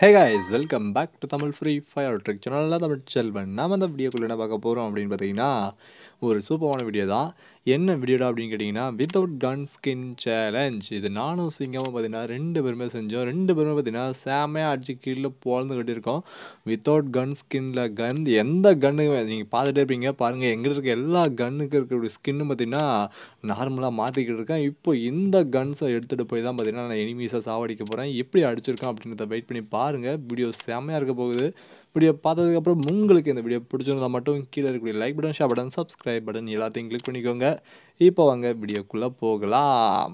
Hey guys, welcome back to Tamil Free Fire Trick channel. Tamil channel நாம இந்த வீடியோக்குள்ள என்ன பார்க்க போறோம் அப்படினு பாத்தீங்கன்னா ஒரு சூப்பரான வீடியோ தான். என்ன வீடியோடா அப்படினு கேட்டிங்கன்னா without gun skin challenge. இது நானும் சிங்கமும் பாத்தீங்கன்னா ரெண்டு பேருமே செஞ்சோம். ரெண்டு பேருமே பாத்தீங்கன்னா சாமையா அடிச்சு கீழ போளந்து கட்டிருக்கோம். without gun skinல கன் எந்த கன் நீங்க பாத்துட்டே இருப்பீங்க பாருங்க எங்க இருக்க எல்லா கண்ணுக்கு இருக்க ஸ்கின் பாத்தீங்கன்னா நார்மலா மாத்திக்கிட்டு இருக்கேன். இப்போ இந்த கன்ஸை எடுத்துட்டு போய் தான் பாத்தீங்கன்னா நான் எனிமீஸை சாவடிக்க போறேன். எப்படி அடிச்சிருக்கேன் அப்படினு வெயிட் பண்ணி Video செமையா இருக்க போகுது வீடியோ பார்த்ததுக்கு அப்புறம் உங்களுக்கு இந்த வீடியோ பிடிச்சிருந்தா மட்டும் கீழ இருக்கிற like button share button subscribe button எல்லாத்தையும் கிளிக் பண்ணிக்கோங்க இப்போ வாங்க வீடியோக்குள்ள போகலாம்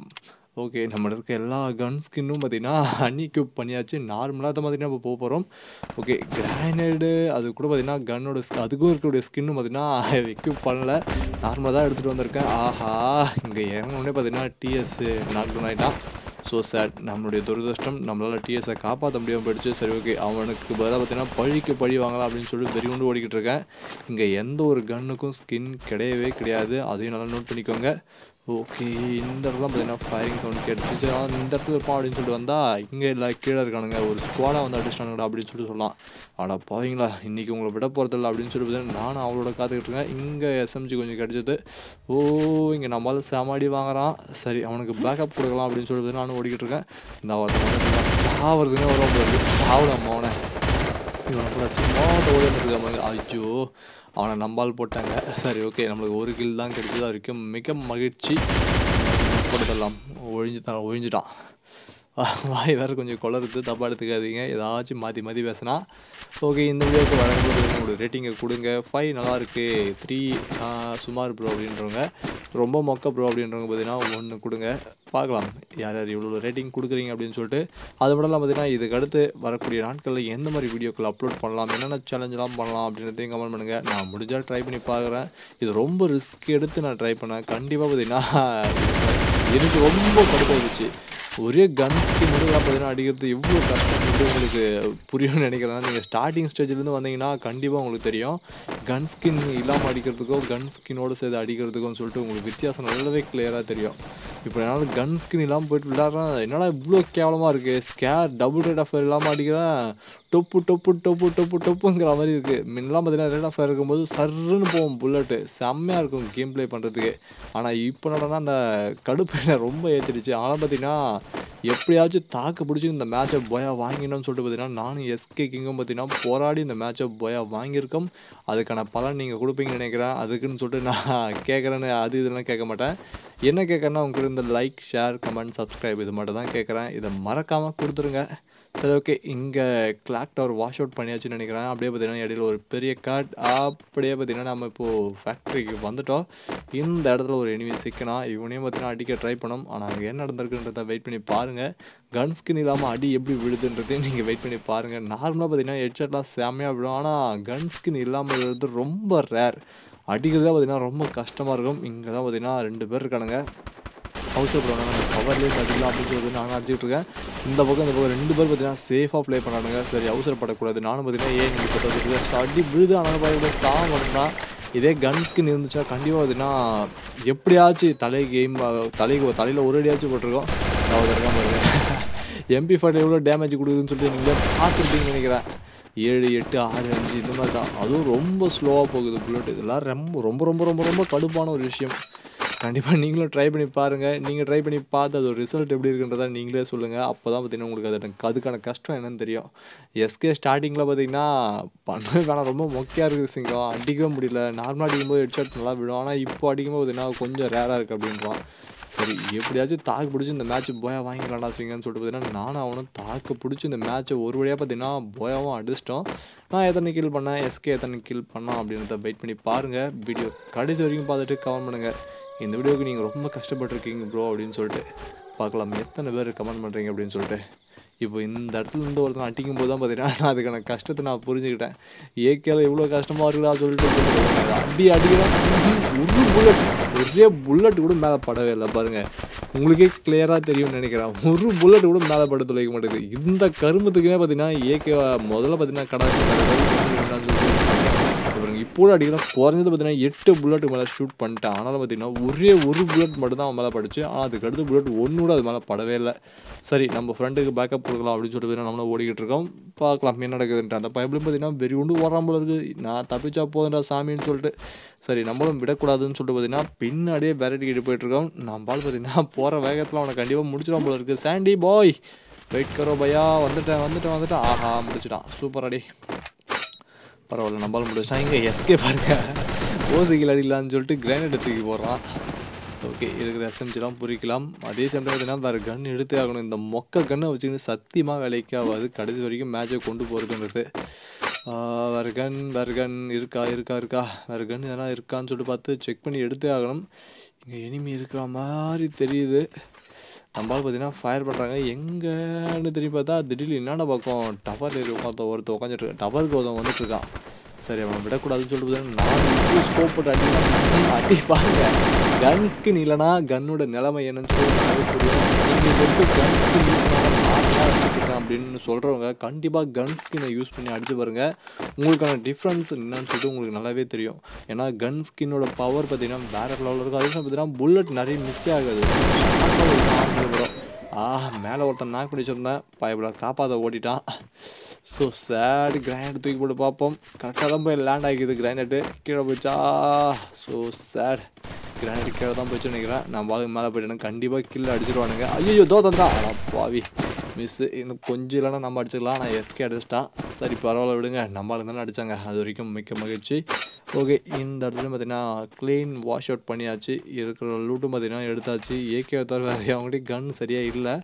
ஓகே நம்ம இருக்க எல்லா கன் ஸ்கின்னும் பாத்தீனா அனிக்யூப் பண்ணியாச்சு நார்மலா தான் பாத்தீனா போக போறோம் ஓகே கிரானைட் அது கூட பாத்தீனா கன்னோட அதுக்கு இருக்கிற ஸ்கின்னும் பாத்தீனா எக்யூப் பண்ணல நார்மலா தான் எடுத்துட்டு வந்திருக்கேன் ஆஹா இங்க ஏறனே பாத்தீனா டிஎஸ் நாக் டவுன் ஆயிட்டான் So sad, நம்மளுடைய துரதிஷ்டம் நம்மளால டிஎஸை காப்பாற்ற முடியாமல் போயிடுச்சு சரி ஓகே அவனுக்கு பதிலாக பார்த்தீங்கன்னா பழிக்கு பழி வாங்கலாம் அப்படின்னு சொல்லிட்டு வெறி கொண்டு ஓடிக்கிட்டு இருக்கேன் இங்கே எந்த ஒரு கன்னுக்கும் ஸ்கின் கிடையவே கிடையாது அதையும் நல்லா நோட் பண்ணிக்கோங்க ஓகே இந்த இடத்துல பார்த்தீங்கன்னா ஃபயரிங் சவுண்ட் கேட்டுச்சு இந்த இடத்துல இருப்பான் அப்படின்னு சொல்லிட்டு வந்தால் இங்கே இல்லை கீழே இருக்கானுங்க ஒரு ஸ்குவாடாக வந்து அடிச்சிட்டானுங்கடா அப்படின்னு சொல்லிட்டு சொல்லலாம் ஆனால் போவீங்களா இன்றைக்கி உங்களை விட போகிறதில்ல அப்படின்னு சொல்லிட்டு பார்த்தீங்கன்னா நானும் அவளோட காத்துக்கிட்டு இருக்கேன் இங்கே எஸ்எம்ஜி கொஞ்சம் கிடச்சிது ஓ இங்கே நம்மளால் சாமாடி வாங்குறான் சரி அவனுக்கு பேக்கப் கொடுக்கலாம் அப்படின்னு சொல்லிட்டு நானும் ஓடிக்கிட்டு இருக்கேன் இந்த சாவதுன்னு வரும் சாவலாம் அவனை இவனை கூட சும்மா ஓடிட்டு ஐயோ அவனை நம்பால் போட்டாங்க சரி ஓகே நம்மளுக்கு ஒரு கில் தான் கிடைச்சதா இருக்கும் மிக மகிழ்ச்சி போட்டுதெல்லாம் ஒழிஞ்சிட்டான் வாய் வேறு கொஞ்சம் குளறுது தப்பாக எடுத்துக்காதீங்க ஏதாச்சும் மாற்றி பேசினா ஓகே இந்த வீடியோக்கு வழங்கும்போது உங்களோட ரேட்டிங்கை கொடுங்க 5 நல்லாயிருக்கு 3 சுமார் ப்ரோ அப்படின்றவங்க ரொம்ப மொக்க ப்ரோ அப்படின்றவங்க பார்த்தீங்கன்னா 1 கொடுங்க பார்க்கலாம் யார் யார் இவ்வளோ ரேட்டிங் கொடுக்குறீங்க அப்படின்னு சொல்லிட்டு அது மட்டும் இல்லாமல் பார்த்தீங்கன்னா இதுக்கடுத்து வரக்கூடிய நாட்களில் எந்த மாதிரி வீடியோக்கள் அப்லோட் பண்ணலாம் என்னென்ன சேலஞ்செலாம் பண்ணலாம் அப்படின்றதையும் கமெண்ட் பண்ணுங்கள் நான் முடிஞ்சால் ட்ரை பண்ணி பார்க்குறேன் இது ரொம்ப ரிஸ்க் எடுத்து நான் ட்ரை பண்ணேன் கண்டிப்பாக பார்த்தீங்கன்னா எனக்கு ரொம்ப கடுப்பாகிடுச்சு ஒரே கன் ஸ்கின் மட்டும் பார்த்தீங்கன்னா அடிக்கிறது எவ்வளோ கஷ்டப்பட்டு உங்களுக்கு புரியும்னு நினைக்கிறேன் நீங்கள் ஸ்டார்டிங் ஸ்டேஜ்லேருந்து வந்தீங்கன்னா கண்டிப்பாக உங்களுக்கு தெரியும் கன் ஸ்கின் இல்லாமல் அடிக்கிறதுக்கும் கன் ஸ்கின்னோடு சேர்த்து அடிக்கிறதுக்கும் சொல்லிட்டு உங்களுக்கு வித்தியாசம் நல்லாவே கிளியராக தெரியும் இப்போ என்னால் கன் ஸ்கின் இல்லாமல் போய்ட்டு விளையாடுறேன் என்னடா இவ்வளோ கேவலமாக இருக்குது SCAR double rate of fire இல்லாமல் அடிக்கிறேன் டொப்பு டொப்பு டொப்பு டொப்பு டொப்புங்கிற மாதிரி இருக்குது முன்னெல்லாம் பார்த்தீங்கன்னா ரேட் ஆஃப் ஃபயர் இருக்கும்போது சர்ன்னு போகும் புல்லட்டு செம்மையாக இருக்கும் கேம் ப்ளே பண்ணுறதுக்கு ஆனால் இப்போ என்னடனா அந்த கடுப்பை ரொம்ப ஏற்றிடுச்சு ஆனால் பார்த்தீங்கன்னா எப்படியாச்சும் தாக்கு பிடிச்சி இந்த மேட்சை போயா வாங்கினோம்னு சொல்லிட்டு பார்த்தீங்கன்னா நானும் எஸ்கே கிங்கும் பார்த்தீங்கன்னா போராடி இந்த மேட்சை போயா வாங்கியிருக்கோம் அதுக்கான பலன் நீங்கள் கொடுப்பீங்கன்னு நினைக்கிறேன் அதுக்குன்னு சொல்லிட்டு நான் கேட்குறேன்னு அது இதெல்லாம் கேட்க மாட்டேன் என்ன கேட்குறேன்னா உங்களுக்கு இந்த லைக் ஷேர் கமெண்ட் சப்ஸ்கிரைப் இது மட்டும் தான் கேட்குறேன் இதை மறக்காமல் கொடுத்துருங்க சரி ஓகே இங்கே கிளாக் டவர் வாஷ் அவுட் பண்ணியாச்சுன்னு நினைக்கிறேன் அப்படியே பார்த்தீங்கன்னா இடையில ஒரு பெரிய காட் அப்படியே பார்த்தீங்கன்னா நம்ம இப்போது ஃபேக்ட்ரிக்கு வந்துவிட்டோம் இந்த இடத்துல ஒரு எனிமி சிக்கனா இவனையும் பார்த்தீங்கன்னா அடிக்க ட்ரை பண்ணோம் ஆனால் அங்கே என்ன நடந்திருக்குன்றத வெயிட் பண்ணி பாருங்கள் கன் ஸ்கின் இல்லாமல் அடி எப்படி விழுதுன்றதையும் நீங்கள் வெயிட் பண்ணி பாருங்கள் நார்மலாக பார்த்தீங்கன்னா ஹெட்ஷாட்லாம் செமையாக விடும் ஆனால் கன் ஸ்கின் இல்லாமல் விழுது ரொம்ப ரேர் அடிக்கிறதா பார்த்தீங்கன்னா ரொம்ப கஷ்டமாக இருக்கும் இங்கே தான் பார்த்தீங்கன்னா 2 பேர் இருக்கானுங்க ஹவுஸ் போகிறாங்க நம்ம கவர்லேயே கட்டிக்கலாம் அப்படின்னு சொல்லி நானும் அடிச்சுட்டு இருக்கேன் இந்த பக்கம் இந்த பக்கம் 2 பேர் பார்த்தீங்கன்னா சேஃபாக ப்ளே பண்ணானுங்க சரி அவசரப்படக்கூடாது நானும் பார்த்தீங்கன்னா ஏன் நீங்கள் போட்டது சடி விழுது ஆனால் பார்த்தீங்கன்னா சாங் பண்ணுறா இதே கன் ஸ்கின் இருந்துச்சுன்னா கண்டிப்பாக பார்த்தீங்கன்னா எப்படியாச்சும் தலையில் ஒரு அடியாச்சும் போட்டிருக்கோம் MP5 எவ்வளோ டேமேஜ் கொடுக்குதுன்னு சொல்லிட்டு நீங்களே பார்த்துருப்பீங்கன்னு நினைக்கிறேன் 7, 8, 6, 5 இந்த மாதிரி தான் அதுவும் ரொம்ப ஸ்லோவாக போகுது புல்லட் இதெல்லாம் ரொம்ப ரொம்ப ரொம்ப ரொம்ப ரொம்ப கடுப்பான ஒரு விஷயம் கண்டிப்பாக நீங்களும் ட்ரை பண்ணி பாருங்கள் நீங்கள் ட்ரை பண்ணி பார்த்து அது ஒரு ரிசல்ட் எப்படி இருக்குன்றதை நீங்களே சொல்லுங்கள் அப்போ தான் பார்த்தீங்கன்னா உங்களுக்கு அதுக்கான கஷ்டம் என்னன்னு தெரியும் எஸ்கே ஸ்டார்டிங்கில் பார்த்தீங்கன்னா பண்ணவே வேணாம் ரொம்ப மொக்கையாக இருக்குது சிங்கம் அடிக்கவே முடியல நார்மலாக அடிக்கும்போது ஹெட்ஷாட் நல்லா விடும் ஆனால் இப்போ அடிக்கும்போது பார்த்தீங்கன்னா கொஞ்சம் ரேராக இருக்குது அப்படின்றான் சரி எப்படியாச்சும் தாக்கு பிடிச்சி இந்த மேட்ச் போயா வாங்கிக்கலாம்டா சிங்கன்னு சொல்லிட்டு பார்த்தீங்கன்னா நானும் அவனும் தாக்கு பிடிச்சி இந்த மேட்ச்சை ஒரு வழியாக பார்த்தீங்கன்னா போயாவும் அடிச்சிட்டோம் நான் எத்தனை கீழ் பண்ணேன் எஸ்கே எத்தனை கீழ் பண்ணோம் அப்படின்றத வெயிட் பண்ணி பாருங்கள் வீடியோ கடைசி வரைக்கும் பார்த்துட்டு கமெண்ட் பண்ணுங்கள் இந்த வீடியோவுக்கு நீங்கள் ரொம்ப கஷ்டப்பட்டுருக்கீங்க ப்ரோ அப்படின்னு சொல்லிட்டு பார்க்கலாம் எத்தனை பேர் கமெண்ட் பண்ணுறீங்க அப்படின்னு சொல்லிட்டு இப்போ இந்த இடத்துலேருந்து ஒருத்தன் அடிக்கும் போது தான் பார்த்தீங்கன்னா நான் அதுக்கான கஷ்டத்தை நான் புரிஞ்சுக்கிட்டேன் ஏகேல எவ்வளோ கஷ்டமாக இருக்குதா சொல்லிட்டு அடிக்கிறேன் ஒரே புல்லட் கூட மேலே படவே இல்லை பாருங்கள் உங்களுக்கே கிளியராக தெரியும்னு நினைக்கிறேன் ஒரு புல்லட் கூட மேலே பட துளைக்க மாட்டேங்குது இந்த கருமத்துக்குமே பார்த்தீங்கன்னா ஏகே முதல்ல பார்த்தீங்கன்னா இப்போ அடிக்கலாம் குறைஞ்சது பார்த்தீங்கன்னா 8 புல்லட்டு மேலே ஷூட் பண்ணிட்டேன் ஆனாலும் பார்த்தீங்கன்னா ஒரு புல்லட் மட்டும் தான் அவன் மேலே படுச்சு ஆனால் அதுக்கடுத்து புல்லட் 1 கூட அது மேலே படவே இல்லை சரி நம்ம ஃப்ரெண்டுக்கு பேக்கப் கொடுக்கலாம் அப்படின்னு சொல்லிட்டு நம்மளும் ஓடிக்கிட்டு இருக்கோம் பார்க்கலாம் என்ன நடக்குதுன்ற அந்த பயபுல பார்த்தீங்கன்னா வெறி உண்டு ஓடுறாம்பல இருக்கு. நான் தப்பிச்சா போதுன்ற சாமின்னு சொல்லிட்டு சரி நம்மளும் விடக்கூடாதுன்னு சொல்லிட்டு பார்த்தீங்கன்னா பின்னாடியே பேரட்டி கிட்ட போயிட்டு இருக்கோம். நம்மளால் பார்த்தீங்கன்னா போகிற வேகத்தில் அவனை கண்டிப்பாக முடிச்சிடும் போல இருக்குது. சாண்டி பாய் வெயிட் கரோ பையா வந்துட்டேன். ஆஹா முடிச்சிட்டான் சூப்பர் அடி பரவாயில்ல நம்மளால் முடிச்சிட்டான். இங்கே எஸ்கே பாருங்க ஓசிக்கில் அடிக்கலான்னு சொல்லிட்டு கிரானைட் எடுத்துக்கி போடுறான். ஓகே இருக்கிற எஸ்எம்ஜிலாம் புரிக்கலாம். அதே சமயம் பார்த்தீங்கன்னா வேறு கன் எடுத்து ஆகணும். இந்த மொக்க கன்னை வச்சுக்கிட்டு சத்தியமாக வேலைக்கு ஆகாது. கடைசி வரைக்கும் மேட்சை கொண்டு போகிறதுன்றது வேறு கன் இருக்கா வேறு கன் எதனா இருக்கான்னு சொல்லிட்டு பார்த்து செக் பண்ணி எடுத்தே ஆகணும். இங்கே எனிமி இருக்கிற மாதிரி தெரியுது. நம்மளால் பார்த்தீங்கன்னா ஃபயர் பண்ணுறாங்க. எங்கேன்னு தெரியும் பார்த்தா திடீர்னு என்னென்ன பக்கம் டவர் ஏறி ஒருத்தர் உட்காந்துட்டு டவருக்கு ஒருத்தன் வந்துட்டுருக்கான். சரி அவன் விடக்கூடாதுன்னு சொல்லிட்டு பார்த்தீங்கன்னா நான் ஸ்கோப் போட்டு அடிப்பாங்க. கன்ஸ்க்கு இல்லைனா கன்னோட நிலைமை என்னன்னு சொல்லிட்டு அப்படின்னு சொல்கிறவங்க கண்டிப்பாக கன் ஸ்கின்னை யூஸ் பண்ணி அடித்து பாருங்கள். உங்களுக்கான டிஃப்ரென்ஸ் என்னன்னு சொல்லிட்டு உங்களுக்கு நல்லாவே தெரியும். ஏன்னா கன் ஸ்கின்னோட பவர் பார்த்தீங்கன்னா வேறு லெவலில் இருக்கும். அதே சமயம் பார்த்தீங்கன்னா புல்லட் நிறைய மிஸ் ஆகாது. மேலே ஒருத்தன் நாக் பிடிச்சிருந்தேன் பயப்பட காப்பாற்ற ஓட்டிட்டான். ஸோ சேடு கிரானைட் தூக்கி போட்டு பார்ப்போம். கரெக்டாக தான் போய் லேண்ட் ஆகிக்குது. கிரானைட்டு கீழே போயிடுச்சா? ஸோ சேட் கிரானைட்டு கீழே தான் போயிடுச்சு நினைக்கிறேன். நான் பாலுக்கு மேலே போயிட்டேன்னா கண்டிப்பாக கீழே அடிச்சிடுவானுங்க. ஐயோ தோ தந்தா பாவி மிஸ்ஸு இன்னும் கொஞ்சம் இல்லைனா நம்ம அடிச்சிக்கலாம். நான் எஸ்கே அடிச்சிட்டான். சரி பரவாயில்ல விடுங்க நம்மளுக்கு தானே அடித்தாங்க. அது வரைக்கும் மிக்க மகிழ்ச்சி. ஓகே இந்த இடத்துல பார்த்தீங்கன்னா க்ளீன் வாஷ் அவுட் பண்ணியாச்சு. இருக்கிற லூட்டும் பார்த்தீங்கன்னா எடுத்தாச்சு. ஏகே தவிர வேறு அவங்ககிட்ட கன் சரியாக இல்லை.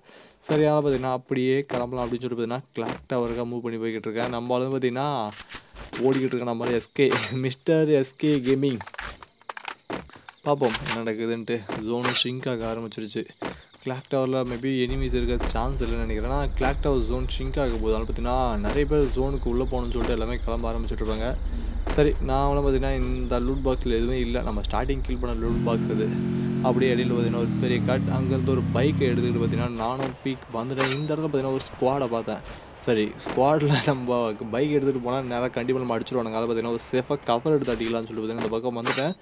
சரியான பார்த்தீங்கன்னா அப்படியே கிளம்பலாம் அப்படின்னு சொல்லிட்டு பார்த்தீங்கன்னா கிளாக் டவருக்காக மூவ் பண்ணி போய்கிட்டு இருக்கேன். நம்மளும் பார்த்தீங்கன்னா ஓடிக்கிட்டு இருக்கேன். நம்மளும் எஸ்கே மிஸ்டர் எஸ்கே கேமிங் பார்ப்போம் என்ன நடக்குதுன்ட்டு. ஜோனு ஷிங்க் ஆக ஆரம்பிச்சிருச்சு. கிளாக் டவரில் மேபி எனிமீஸ் இருக்க சான்ஸ் இல்லைன்னு நினைக்கிறேன். ஆனால் கிளாக் டவர் ஜோன் ஷிங்க் ஆக போது. அதனால் பார்த்தீங்கன்னா நிறைய பேர் ஜோனுக்கு உள்ளே போகணும்னு சொல்லிட்டு எல்லாமே கிளம்ப ஆரம்பிச்சுட்ருப்பாங்க. சரி நாங்களும் பார்த்தீங்கன்னா இந்த லூட் பாக்ஸில் எதுவுமே இல்லை. நம்ம ஸ்டார்டிங் கீழ் பண்ண லூட் பாக்ஸ் அது. அப்படியே இடையில் பார்த்தீங்கன்னா ஒரு பெரிய கட் அங்கேருந்து ஒரு பைக்கை எடுத்துக்கிட்டு பார்த்தீங்கன்னா நானும் பீக் வந்துட்டேன். இந்த இடத்துல பார்த்தீங்கன்னா ஒரு ஸ்குவாடை பார்த்தேன். சரி ஸ்குவாடில் நம்ம பைக் எடுத்துகிட்டு போனால் நேராக கண்டிப்பாக நம்ம அடிச்சுடுவானுங்க. அதை பார்த்தீங்கன்னா ஒரு சேஃபாக கவர் எடுத்து அடிக்கலாம்னு சொல்லிட்டு பார்த்தீங்கன்னா இந்த பக்கம் வந்துட்டேன்.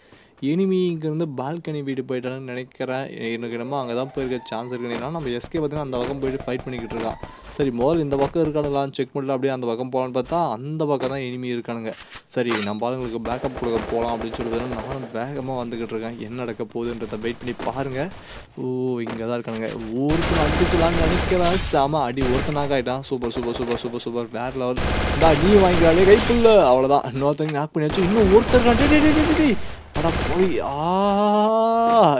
எனிமி இங்கேருந்து பால்கனி வீடு போயிட்டான்னு நினைக்கிறேன். எனக்கு என்னமோ அங்கே தான் போயிருக்க சான்ஸ் இருக்குன்னா நம்ம எஸ்கே பார்த்தீங்கன்னா அந்த பக்கம் போயிட்டு ஃபைட் பண்ணிக்கிட்டு இருக்கான். சரி முதல்ல இந்த பக்கம் இருக்கானுங்களான்னு செக் பண்ணல. அப்படியே அந்த பக்கம் போகலான்னு பார்த்தா அந்த பக்கம் தான் எனிமி இருக்கானுங்க. சரி நம்ம ஆளுங்களுக்கு பேக்கப் கொடுக்க போகலாம் அப்படின்னு சொல்லிட்டு நானும் வேகமாக வந்துக்கிட்டு இருக்கேன். என்ன நடக்க போகுதுன்றத வெயிட் பண்ணி பாருங்கள். இங்கே தான் இருக்கானுங்க. ஒருத்தர் அடிச்சுலான்னு நினைக்கிறேன். சாம அடி ஒருத்தனாக ஆகிட்டான். Super super super super super வேறு லெவல் தான். நீ வாங்கிக்கிறாலே கைப்புள்ள அவ்வளோதான். இன்னொருத்தங்க நாக் பண்ணியாச்சு. இன்னும் ஒருத்தர் ஆனால் போய்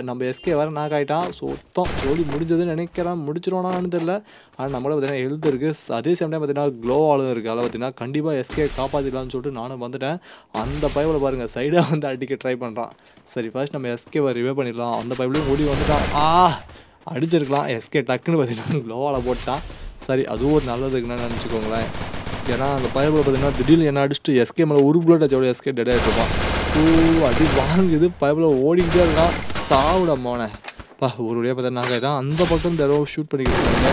நம்ம எஸ்கே வேறு நாக் ஆகிட்டான். சுத்தம் ஜோலி முடிஞ்சதுன்னு நினைக்கிறேன். முடிச்சிடுவானான்னு தெரில. ஆனால் நம்மளோட பார்த்தீங்கன்னா ஹெல்த் இருக்குது. அதே சேம் டைம் பார்த்தீங்கன்னா க்ளோ ஆளும் இருக்குது. அதில் பார்த்தீங்கன்னா கண்டிப்பாக எஸ்கே காப்பாற்றிடலான்னு சொல்லிட்டு நானும் வந்துட்டேன். அந்த பைப்பில் பாருங்கள் சைடாக வந்து அடிக்க ட்ரை பண்ணுறான். சரி ஃபர்ஸ்ட் நம்ம எஸ்கேவை ரிவே பண்ணிடலாம். அந்த பைப்லேயும் ஓடி வந்துட்டான். அடிச்சிருக்கலாம். எஸ்கே டக்குன்னு பார்த்தீங்கன்னா க்ளோவால் போட்டான். சரி அதுவும் ஒரு நல்லதுக்குன்னு நினச்சிக்கோங்களேன். ஏன்னா அந்த பைப்பில் பார்த்தீங்கன்னா திடீர்னு என்ன அடிச்சுட்டு எஸ்கே மேலே ஒரு புல்லட் அடிச்சோட எஸ்கே டெட் ஆகிட்டுருப்பான். அடி வாங்குது. பயப்பில் ஓடிக்கிட்டே இருக்கான். சாவிடமானப்பா ஒரு வழியாக பார்த்தா நாங்கள் தான் அந்த பக்கம் தடவை ஷூட் பண்ணிக்கிட்டு இருக்காங்க.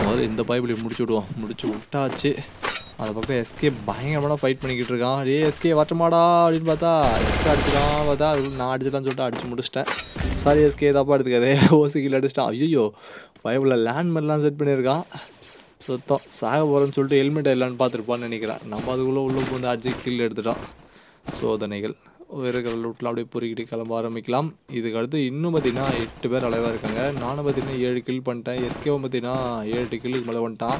முதல்ல இந்த பயப்பில் முடிச்சு விட்டாச்சு. அந்த பக்கம் எஸ்கே பயங்கரமான ஃபைட் பண்ணிக்கிட்டு இருக்கான். அடே எஸ்கே வரட்டமாடா அப்படின்னு பார்த்தா எஸ்கே அடிச்சுட்டான். பார்த்தா நான் அடிச்சிடலான்னு சொல்லிட்டு அடிச்சு முடிச்சிட்டேன். சாரி எஸ்கே தப்பா எடுத்துக்காதே. ஓசிக்கில் அடிச்சிட்டான். ஐயோ பயப்பில் லேண்ட்மெல்லாம் செட் பண்ணியிருக்கான். சுத்தம் சாக போகிறேன்னு சொல்லிட்டு ஹெல்மெட் இல்லைன்னு பார்த்துருப்பான்னு நினைக்கிறேன். நம்ம அதுக்குள்ளே உள்ளே போந்து அடிச்சு கீழே எடுத்துட்டோம். சோதனைகள் இருக்கிற லூட்டில் அப்படியே பொறுக்கிட்டு கிளம்ப ஆரம்பிக்கலாம். இதுக்கடுத்து இன்னும் பார்த்தீங்கன்னா 8 பேர் அளவாக இருக்காங்க. நானும் பார்த்தீங்கன்னா 7 கில் பண்ணிட்டேன். எஸ்கேவும் பார்த்தீங்கன்னா 7 கில்லுக்கு மேலே பண்ணிட்டான்.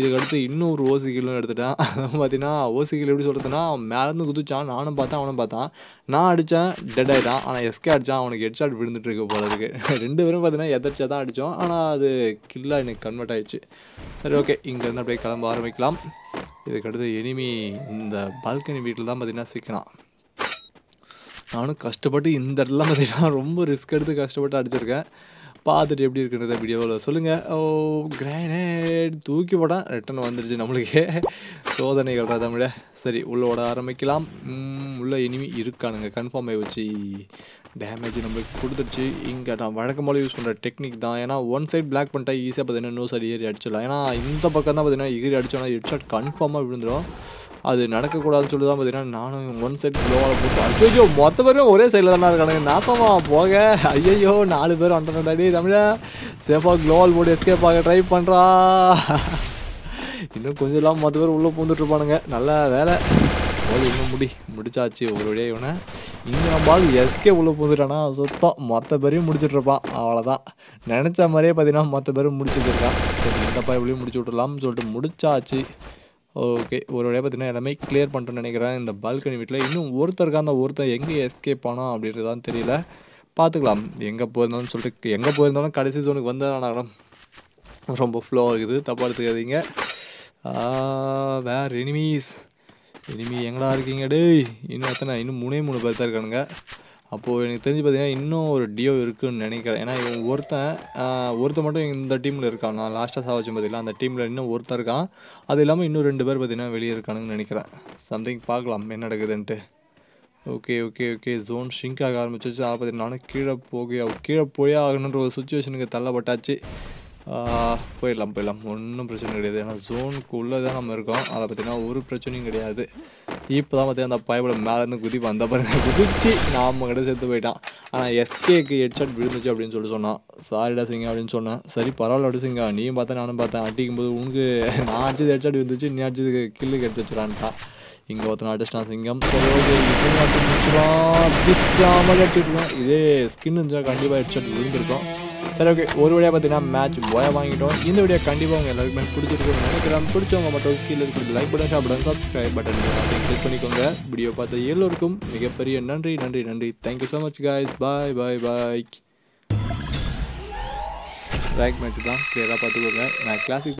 இதுக்கடுத்து இன்னும் ஒரு ஓசி கில்லும் எடுத்துட்டேன். அதுவும் பார்த்தீங்கன்னா ஓசிக்கில் எப்படி சொல்கிறதுன்னா மேலேருந்து குதிச்சான். நானும் பார்த்தேன் அவனும் பார்த்தான். நான் அடித்தேன் டெட் ஆகிட்டான். ஆனால் எஸ்கே அடித்தான். அவனுக்கு ஹெட்ஷாட் விழுந்துட்டு இருக்க போல இருக்கு. 2 பேரும் பார்த்தீங்கன்னா எதர்ச்சியாக தான் அடித்தோம். ஆனால் அது கில்லாக எனக்கு கன்வெர்ட் ஆகிடுச்சு. சரி ஓகே இங்கேருந்து அப்படியே கிளம்ப ஆரம்பிக்கலாம். இதுக்கடுத்து எனிமி இந்த பால்கனி வீட்டில் தான் பார்த்தீங்கன்னா சிக்கனான். நானும் கஷ்டப்பட்டு இந்த இடத்துல பார்த்தீங்கன்னா ரொம்ப ரிஸ்க் எடுத்து கஷ்டப்பட்டு அடிச்சிருக்கேன். பார்த்துட்டு எப்படி இருக்குன்றத வீடியோவில் சொல்லுங்கள். கிரானைட் தூக்கி போட்டால் ரிட்டன் வந்துடுச்சு நம்மளுக்கே. சோதனைகள் தான் தமிழ. சரி உள்ளோட ஆரம்பிக்கலாம். உள்ளே எனிமி இருக்கானுங்க கன்ஃபார்ம் ஆகிடுச்சு. டேமேஜ் நம்மளுக்கு கொடுத்துருச்சு. இங்கே நான் வழக்கமாக யூஸ் பண்ணுற டெக்னிக் தான். ஏன்னா ஒன் சைட் பிளாக் பண்ணிட்டா ஈஸியாக பார்த்தீங்கன்னா நோ சைடு ஏறி அடிச்சிடலாம். ஏன்னா இந்த பக்கம் தான் பார்த்தீங்கன்னா எகிரி அடித்தோன்னா ஹெட்ஷாட் கன்ஃபார்மாக விழுந்துடும். அது நடக்கக்கூடாதுன்னு சொல்லி தான் பார்த்தீங்கன்னா நானும் ஒன் சைட் க்ளோவால் போட்டு ஐயோ மொத்த பேரும் ஒரே சைடில் தானே இருக்கானுங்க. நாசமா போக ஐயோ 4 பேர் வந்துட்டாடி. தமிழை சேஃபாக க்ளோவால் போட்டு எஸ்கேப் ஆக ட்ரை பண்ணுறா. இன்னும் கொஞ்சம் எல்லாம் மற்ற பேர் உள்ளே பூந்துட்டு இருப்பானுங்க. நல்ல வேலை பால் இன்னும் முடிச்சாச்சு ஒரு வழியாக இவனை. இங்கே பால் எஸ்கே உள்ளே பூந்துட்டானா சுத்தம் மற்ற பேரையும் முடிச்சுட்ருப்பான். அவ்வளோதான், நினச்ச மாதிரியே பார்த்தீங்கன்னா மற்ற பேரும் முடிச்சுட்டுருக்கான். சரி இந்த பைப்லையும் முடிச்சு விட்டுடலாம்னு சொல்லிட்டு முடிச்சாச்சு. ஓகே ஒரு வழியாக பார்த்தீங்கன்னா எல்லாமே கிளியர் பண்ணிட்டோன்னு நினைக்கிறேன். இந்த பால்கனி வீட்டில் இன்னும் ஒருத்தருக்கா, அந்த ஒருத்தர் எங்கே எஸ்கேப் ஆனால் அப்படின்றதான் தெரியல. பார்த்துக்கலாம் எங்கே போயிருந்தாலும் சொல்லிட்டு எங்கே போயிருந்தாலும் கடைசி சோனுக்கு வந்தாலும் ரொம்ப ஃப்ளோ ஆகுது, தப்பாக எடுத்துக்காதீங்க. வேறு எனிமி எங்கடா இருக்கீங்க? டேய் இன்னும் எத்தனை, இன்னும் மூணு பேர் தான் இருக்கானுங்க. அப்போது எனக்கு தெரிஞ்சு பார்த்தீங்கன்னா இன்னும் ஒரு டியோ இருக்குதுன்னு நினைக்கிறேன். ஏன்னா இவன் ஒருத்தன் மட்டும் இந்த டீமில் இருக்கான். நான் லாஸ்ட்டாக சாவச்சும் பார்த்தீங்கன்னா அந்த டீமில் இன்னும் ஒருத்தன் இருக்கான். அது இல்லாமல் இன்னும் 2 பேர் பார்த்தீங்கன்னா வெளியே இருக்கானுங்கன்னு நினைக்கிறேன். சம்திங் பார்க்கலாம் என்ன நடக்குதுன்ட்டு. Okay okay okay zone shrink ஆக ஆரம்பிச்சிச்சு. அதை பார்த்தீங்கன்னா நானும் கீழே போயே ஆகணுன்ற ஒரு சுச்சுவேஷனுக்கு தள்ளப்பட்டாச்சு. போயிடலாம் ஒன்றும் பிரச்சனை கிடையாது. ஏன்னா ஜோனுக்குள்ளே தான் நம்ம இருக்கோம். அதை பார்த்தீங்கன்னா ஒரு பிரச்சனையும் கிடையாது. இப்போ தான் பார்த்தீங்கன்னா அந்த பயப்பட மேலேருந்து குதி வந்த பாருங்க, குதிச்சு நாம் கிட்ட சேர்த்து போயிட்டான். ஆனால் எஸ்கேக்கு ஹெட்ஷாட் விழுந்துச்சு அப்படின்னு சொல்லிட்டு சொன்னான். சாரிடா சிங்கா அப்படின்னு சொன்னேன். சரி பரவாயில்ல அடி சிங்கா, நீயும் பார்த்தேன் நானும் பார்த்தேன். அடிக்கும்போது உனக்கு நான் அடிச்சது ஹெட்ஷாட் விழுந்துச்சு, நீ அடிச்சது கில்லு கிடச்சிடுறான்ட்டான். இங்கே ஒருத்தனை அடிச்சிட்டான் சிங்கம். சரி ஓகே முடிச்சுடுவான் அடிச்சுட்டுருவேன். இதே ஸ்கின் இருந்துச்சுன்னா கண்டிப்பாக ஹெட்ஷாட் விழுந்திருக்கோம். சரி ஓகே ஒரு வழியாக பார்த்தீங்கன்னா மேட்ச் பாயாக வாங்கிட்டோம். இந்த வீடியோ கண்டிப்பாக உங்கள் எல்லாருக்குமே பிடிச்சிருக்குன்னு நினைக்கிறேன். பிடிச்சவங்க மட்டும் கீழே இருக்கிறது like button, share button, subscribe button click பண்ணிக்கோங்க. வீடியோ பார்த்த எல்லோருக்கும் மிகப்பெரிய நன்றி நன்றி நன்றி. Thank you so much guys. Bye bye bye. Rank match தான் கிளியராக பார்த்துக்கோங்க. நான் கிளாசிக்